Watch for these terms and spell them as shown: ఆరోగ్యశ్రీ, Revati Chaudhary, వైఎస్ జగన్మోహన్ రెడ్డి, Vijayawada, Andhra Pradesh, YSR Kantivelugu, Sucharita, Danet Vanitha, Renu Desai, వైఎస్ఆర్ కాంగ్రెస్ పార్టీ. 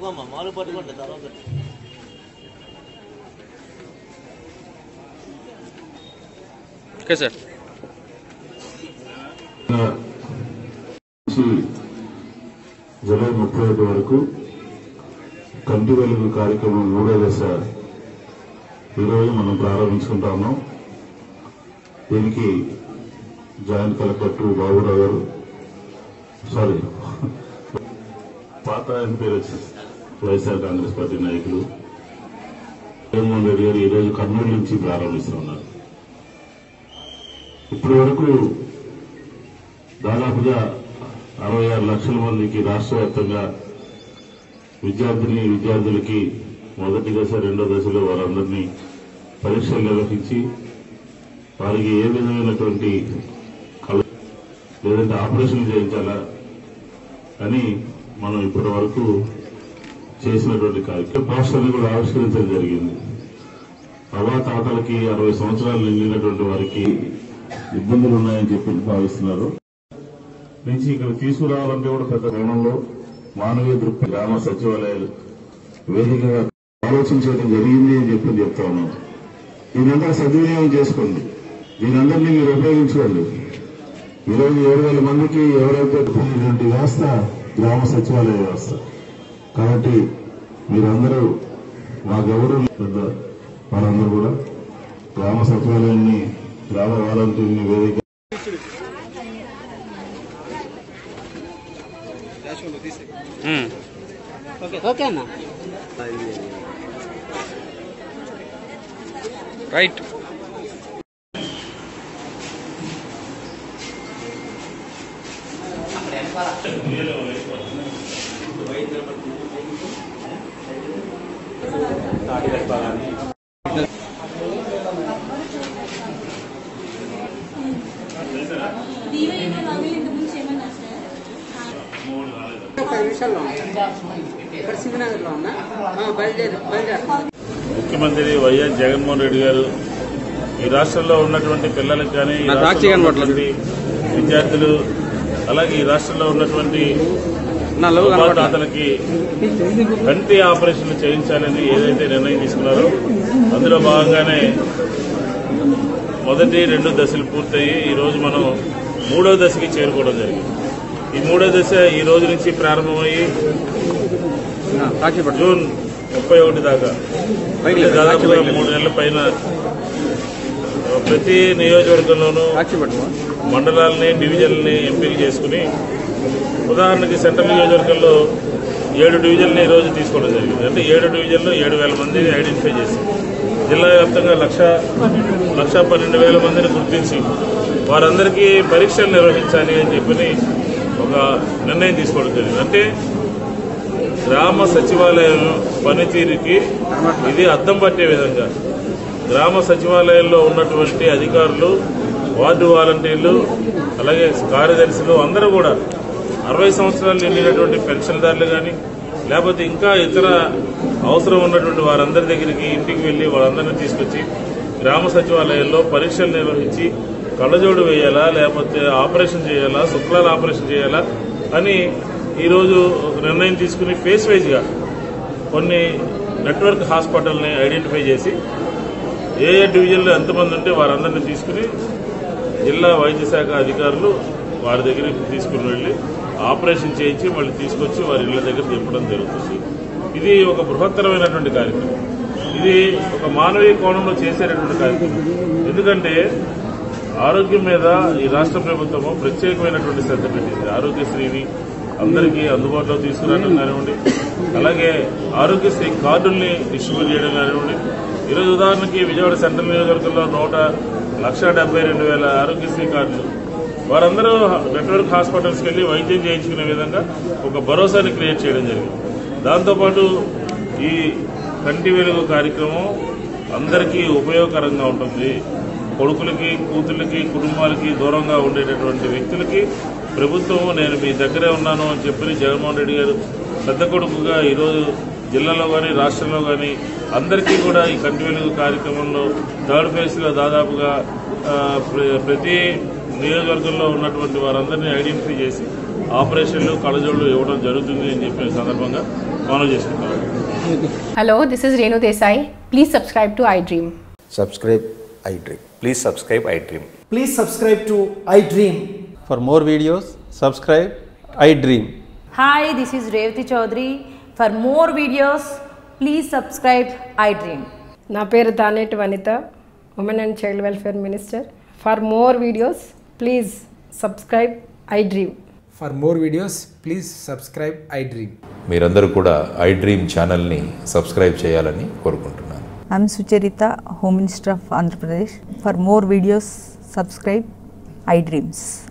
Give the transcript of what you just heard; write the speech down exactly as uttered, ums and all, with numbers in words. పట్టుకోమ్మా మాలు పట్టుకోండి తర్వాత okay sir July ముప్పై ఐదు వరకు కంటి వెలుగు కార్యక్రమం మూడో దశ ఈరోజు మనం ప్రారంభించుకుంటాము. దీనికి జాయింట్ కలెక్టర్ బాబురావు గారు సారీ పాత ఎంపీలు వచ్చేసి వైఎస్ఆర్ కాంగ్రెస్ పార్టీ నాయకులు జగన్మోహన్ రెడ్డి గారు ఈరోజు కర్నూలు నుంచి ప్రారంభిస్తున్నారు. ఇప్పటి వరకు దాదాపుగా అరవై ఆరు లక్షల మందికి రాష్ట్ర వ్యాప్తంగా విద్యార్థిని విద్యార్థులకి మొదటి దశ రెండో దశలో వారందరినీ పరీక్షలు నిర్వహించి వారికి ఏ విధమైనటువంటి కళ లేదంటే ఆపరేషన్లు చేయించాలా అని మనం ఇప్పటి వరకు చేసినటువంటి కార్యక్రమ పోస్టర్ని కూడా ఆవిష్కరించడం జరిగింది. అవా తాతలకి అరవై సంవత్సరాలు నిండినటువంటి వారికి ఇబ్బందులు ఉన్నాయని చెప్పి భావిస్తున్నారు. నుంచి ఇక్కడ తీసుకురావాలంటే కూడా పెద్ద కోణంలో మానవీయ దృక్పథ గ్రామ సచివాలయాలు వేదికగా ఆలోచించడం జరిగింది అని చెప్పి చెప్తా ఉన్నాను. దీనంతా సద్వినియోగం చేసుకోండి, దీనందరినీ మీరు ఉపయోగించుకోండి. ఈరోజు ఏడు వేల మందికి ఎవరైతే వ్యవస్థ గ్రామ సచివాలయ వ్యవస్థ కాబట్టి మీరందరూ మాకెవరు పెద్ద వారందరూ కూడా గ్రామ సచివాలయాన్ని గ్రామ వాలంటీర్ని వేదిక రైట్ ముఖ్యమంత్రి వైఎస్ జగన్మోహన్ రెడ్డి గారు ఈ రాష్ట్రంలో ఉన్నటువంటి పిల్లలకు కానీ విద్యార్థులు అలాగే ఈ రాష్ట్రంలో ఉన్నటువంటి తాతలకి కంటి ఆపరేషన్లు చేయించాలని ఏదైతే నిర్ణయం తీసుకున్నారో అందులో భాగంగానే మొదటి రెండు దశలు పూర్తయి ఈరోజు మనం మూడో దశకి చేరుకోవడం జరిగింది. ఈ మూడో దశ ఈ రోజు నుంచి ప్రారంభమయ్యి జూన్ ముప్పై ఒకటి దాకా దాదాపుగా మూడు నెలల పైన ప్రతి నియోజకవర్గంలోనూ మండలాలని డివిజన్లని ఎంపిక చేసుకుని ఉదాహరణకి సెంట్రల్ నియోజకవర్గంలో ఏడు డివిజన్లు ఈరోజు తీసుకోవడం జరిగింది. అంటే ఏడు డివిజన్లు ఏడు వేల మందిని ఐడెంటిఫై చేసి జిల్లా వ్యాప్తంగా లక్ష లక్ష పన్నెండు వేల మందిని గుర్తించి వారందరికీ పరీక్షలు నిర్వహించాలి అని చెప్పి ఒక నిర్ణయం తీసుకోవడం జరిగింది. అంటే గ్రామ సచివాలయం పనితీరుకి ఇది అద్దం పట్టే విధంగా గ్రామ సచివాలయంలో ఉన్నటువంటి అధికారులు వార్డు వాలంటీర్లు అలాగే కార్యదర్శులు అందరూ కూడా అరవై సంవత్సరాలు నిండినటువంటి పెన్షన్దారులు కానీ లేకపోతే ఇంకా ఇతర అవసరం ఉన్నటువంటి వారందరి దగ్గరికి ఇంటికి వెళ్ళి వాళ్ళందరినీ తీసుకొచ్చి గ్రామ సచివాలయంలో పరీక్షలు నిర్వహించి కళ్ళజోడు వేయాలా లేకపోతే ఆపరేషన్ చేయాలా శుక్లాలు ఆపరేషన్ చేయాలా అని ఈరోజు నిర్ణయం తీసుకుని ఫేస్ వైజ్గా కొన్ని నెట్వర్క్ హాస్పిటల్ని ఐడెంటిఫై చేసి ఏ ఏ డివిజన్లో ఎంతమంది ఉంటే వారందరినీ తీసుకుని జిల్లా వైద్య శాఖ అధికారులు వారి దగ్గరికి తీసుకుని వెళ్ళి ఆపరేషన్ చేయించి మళ్ళీ తీసుకొచ్చి వారి ఇళ్ల దగ్గర దింపడం జరుగుతుంది. ఇది ఒక బృహత్తరమైనటువంటి కార్యక్రమం, ఇది ఒక మానవీయ కోణంలో చేసేటటువంటి కార్యక్రమం. ఎందుకంటే ఆరోగ్యం మీద ఈ రాష్ట్ర ప్రభుత్వము ప్రత్యేకమైనటువంటి శ్రద్ధ పెట్టింది. ఆరోగ్యశ్రీని అందరికీ అందుబాటులో తీసుకురావడం కానివ్వండి, అలాగే ఆరోగ్యశ్రీ కార్డుల్ని డిస్ట్రిబ్యూట్ చేయడం కానివ్వండి. ఈరోజు ఉదాహరణకి విజయవాడ సెంట్రల్ నియోజకవర్గంలో నూట లక్ష డెబ్బై రెండు వేల ఆరోగ్యశ్రీ కార్డులు వారందరూ నెట్వర్క్ హాస్పిటల్స్కి వెళ్ళి వైద్యం చేయించుకునే విధంగా ఒక భరోసాని క్రియేట్ చేయడం జరిగింది. దాంతోపాటు ఈ కంటి వెలుగు కార్యక్రమం అందరికీ ఉపయోగకరంగా ఉంటుంది. కొడుకులకి కూతుళ్ళకి కుటుంబాలకి దూరంగా ఉండేటటువంటి వ్యక్తులకి ప్రభుత్వం నేను మీ దగ్గరే ఉన్నాను అని చెప్పి జగన్మోహన్ రెడ్డి గారు పెద్ద కొడుకుగా ఈరోజు జిల్లాలో కానీ రాష్ట్రంలో కానీ అందరికీ కూడా ఈ కంటి వెలుగు కార్యక్రమంలో థర్డ్ ఫేజ్లో దాదాపుగా ప్రతి నియోజకవర్గంలో ఉన్నటువంటి వారందరినీ ఐడెంటిఫై చేసి ఆపరేషన్లు కళ్ళజోళ్ళు ఇవ్వడం జరుగుతుంది అని చెప్పిన సందర్భంగా Hello, this is Renu Desai. Please subscribe to iDream. Subscribe iDream. Please subscribe iDream. Please subscribe to iDream. For more videos, subscribe iDream. Hi, this is Revati Chaudhary. For more videos, please subscribe iDream. Na peru Danet Vanitha, Women and Child Welfare Minister. For more videos, please subscribe iDream. For more videos, please subscribe iDream. Meerandaru kuda iDream channel ni subscribe cheyalani korukuntunnanu. I am Sucharita, Home Minister of Andhra Pradesh. For more videos, subscribe iDreams.